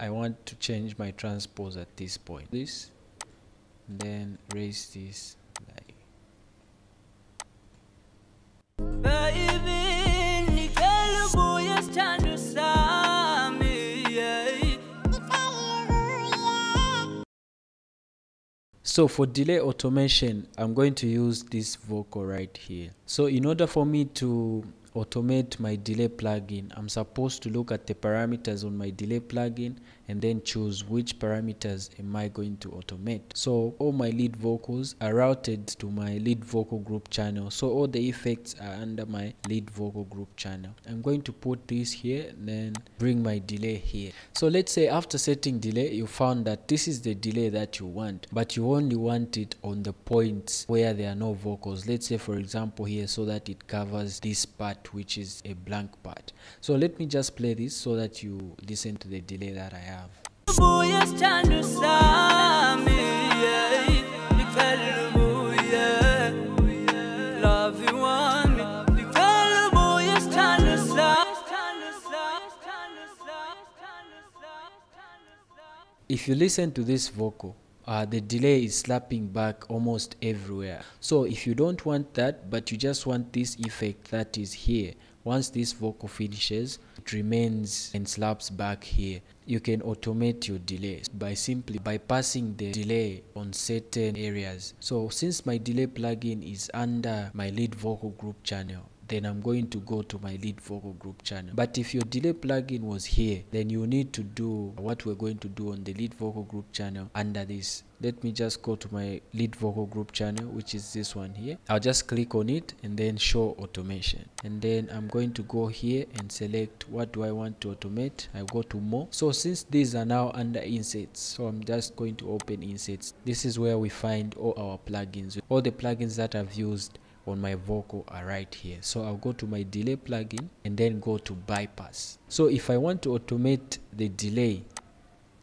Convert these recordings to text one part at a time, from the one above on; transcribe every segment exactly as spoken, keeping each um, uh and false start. I want to change my transpose at this point. This, and then raise this like. So for delay automation, I'm going to use this vocal right here. So in order for me to automate my delay plugin, I'm supposed to look at the parameters on my delay plugin and then choose which parameters am I going to automate. So all my lead vocals are routed to my lead vocal group channel. So all the effects are under my lead vocal group channel. I'm going to put this here and then bring my delay here. So let's say after setting delay, you found that this is the delay that you want, but you only want it on the points where there are no vocals. Let's say for example here, so that it covers this part, which is a blank part. So let me just play this so that you listen to the delay that I have. If you listen to this vocal, Uh, the delay is slapping back almost everywhere. So if you don't want that, but you just want this effect that is here, once this vocal finishes, it remains and slaps back here. You can automate your delay by simply bypassing the delay on certain areas. So since my delay plugin is under my lead vocal group channel, then I'm going to go to my lead vocal group channel. But if your delay plugin was here, then you need to do what we're going to do on the lead vocal group channel under this. Let me just go to my lead vocal group channel, which is this one here. I'll just click on it and then show automation. And then I'm going to go here and select what do I want to automate. I go to more. So since these are now under inserts, so I'm just going to open inserts. This is where we find all our plugins. All the plugins that I've used on my vocal are right here. So I'll go to my delay plugin and then go to bypass. So if I want to automate the delay,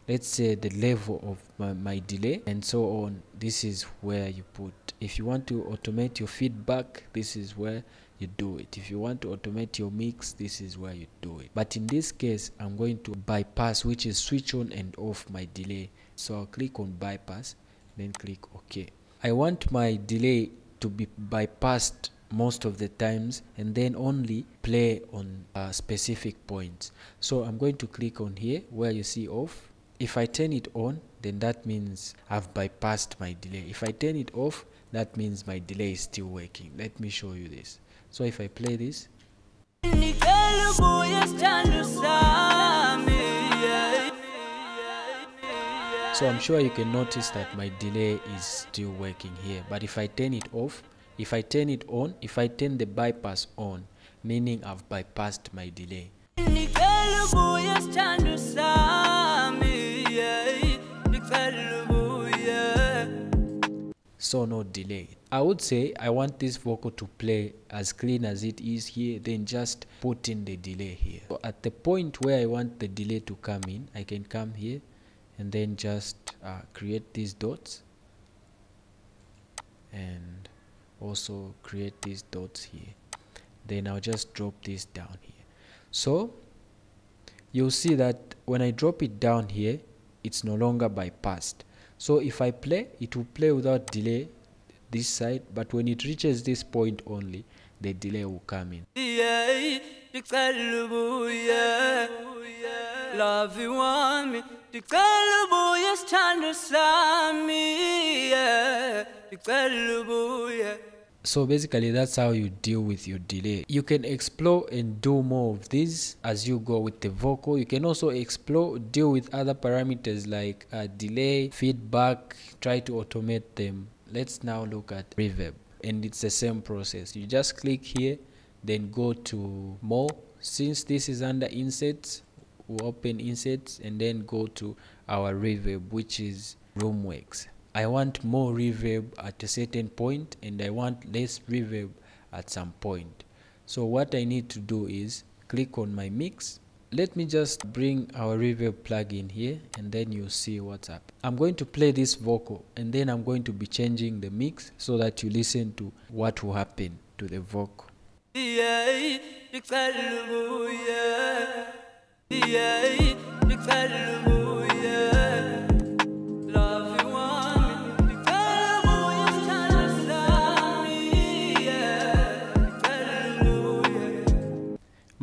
let's say the level of my, my delay and so on, this is where you put. If you want to automate your feedback, this is where you do it. If you want to automate your mix, this is where you do it. But in this case, I'm going to bypass, which is switch on and off my delay. So I'll click on bypass, then click OK. I want my delay to be bypassed most of the times and then only play on uh, specific points. So I'm going to click on here where you see off. If I turn it on, then that means I've bypassed my delay. If I turn it off, that means my delay is still working. Let me show you this. So if I play this, so I'm sure you can notice that my delay is still working here. But if I turn it off, if I turn it on, if I turn the bypass on, meaning I've bypassed my delay. So no delay. I would say I want this vocal to play as clean as it is here, then just put in the delay here. So at the point where I want the delay to come in, I can come here and then just uh, create these dots and also create these dots here. Then I'll just drop this down here. So you'll see that when I drop it down here, it's no longer bypassed. So if I play, it will play without delay this side, but when it reaches this point only, the delay will come in. Love you want me, the colour is tender me, yeah, the colour, yeah. So basically that's how you deal with your delay. You can explore and do more of this as you go with the vocal. You can also explore, deal with other parameters like uh, delay, feedback, try to automate them. Let's now look at reverb, and it's the same process. You just click here, then go to more. Since this is under inserts, we'll open inserts and then go to our reverb, which is Roomworks. I want more reverb at a certain point and I want less reverb at some point. So what I need to do is click on my mix. Let me just bring our reverb plugin here and then you'll see what's up. I'm going to play this vocal and then I'm going to be changing the mix so that you listen to what will happen to the vocal. Yeah, yeah. Yeah,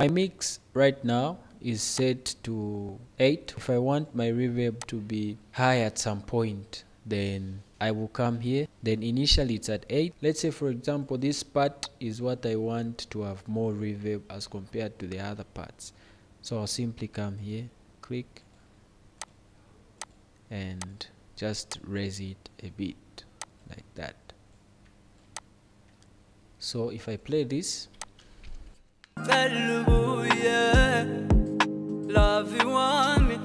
My mix right now is set to eight. If I want my reverb to be high at some point, then I will come here. Then initially it's at eight. Let's say for example this part is what I want to have more reverb as compared to the other parts, so I'll simply come here, click, and just raise it a bit like that. So if I play this, love you want me.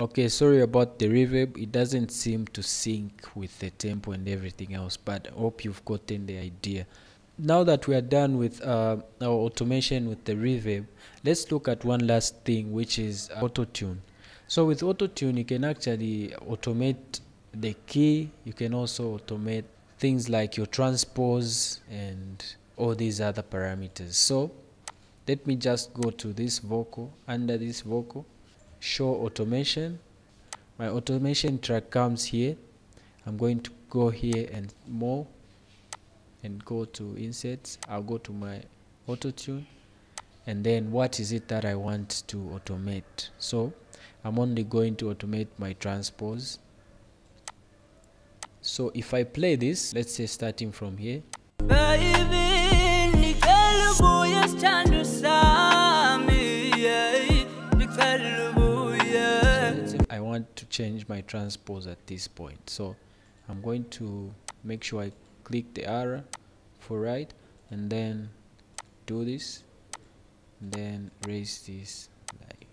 Okay, sorry about the reverb, it doesn't seem to sync with the tempo and everything else, but I hope you've gotten the idea. Now that we are done with uh, our automation with the reverb, let's look at one last thing, which is Autotune. So with Autotune, you can actually automate the key. You can also automate things like your transpose and all these other parameters. So let me just go to this vocal, under this vocal, show automation. My automation track comes here. I'm going to go here and more, and go to inserts. I'll go to my Autotune, and then what is it that I want to automate? So I'm only going to automate my transpose. So if I play this, let's say starting from here, I want to change my transpose at this point, so I'm going to make sure I click the arrow for right, and then do this, and then raise this like.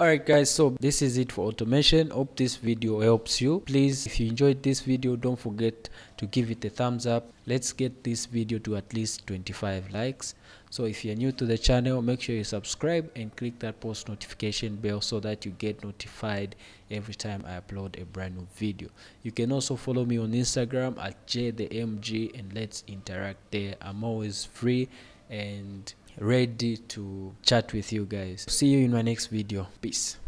Alright guys, so this is it for automation. Hope this video helps you. Please, if you enjoyed this video, don't forget to give it a thumbs up. Let's get this video to at least twenty-five likes. So if you're new to the channel, make sure you subscribe and click that post notification bell so that you get notified every time I upload a brand new video. You can also follow me on Instagram at Jay TheMg, and let's interact there. I'm always free and ready to chat with you guys. See you in my next video. Peace.